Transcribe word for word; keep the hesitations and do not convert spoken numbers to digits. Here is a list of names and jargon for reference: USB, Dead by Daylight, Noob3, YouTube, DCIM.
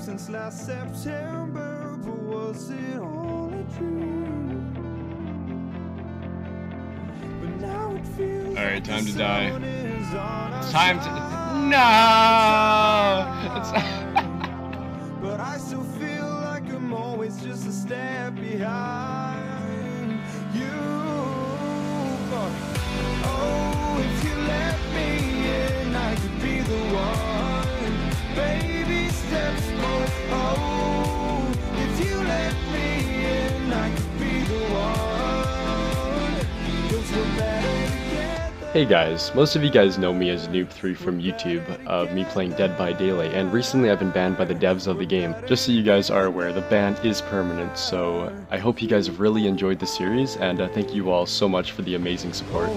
since last September, but was it all a dream? But now it feels all right, time to die. It's time to no. It's but I still feel like I'm always just a step behind you. Oh, if you let me in, I could be the one, baby. Oh, if you let me in, I could be the one. Hey guys, most of you guys know me as Noob three from YouTube, of uh, me playing Dead by Daylight, and recently I've been banned by the devs of the game. Just so you guys are aware, the ban is permanent, so I hope you guys really enjoyed the series, and uh, thank you all so much for the amazing support.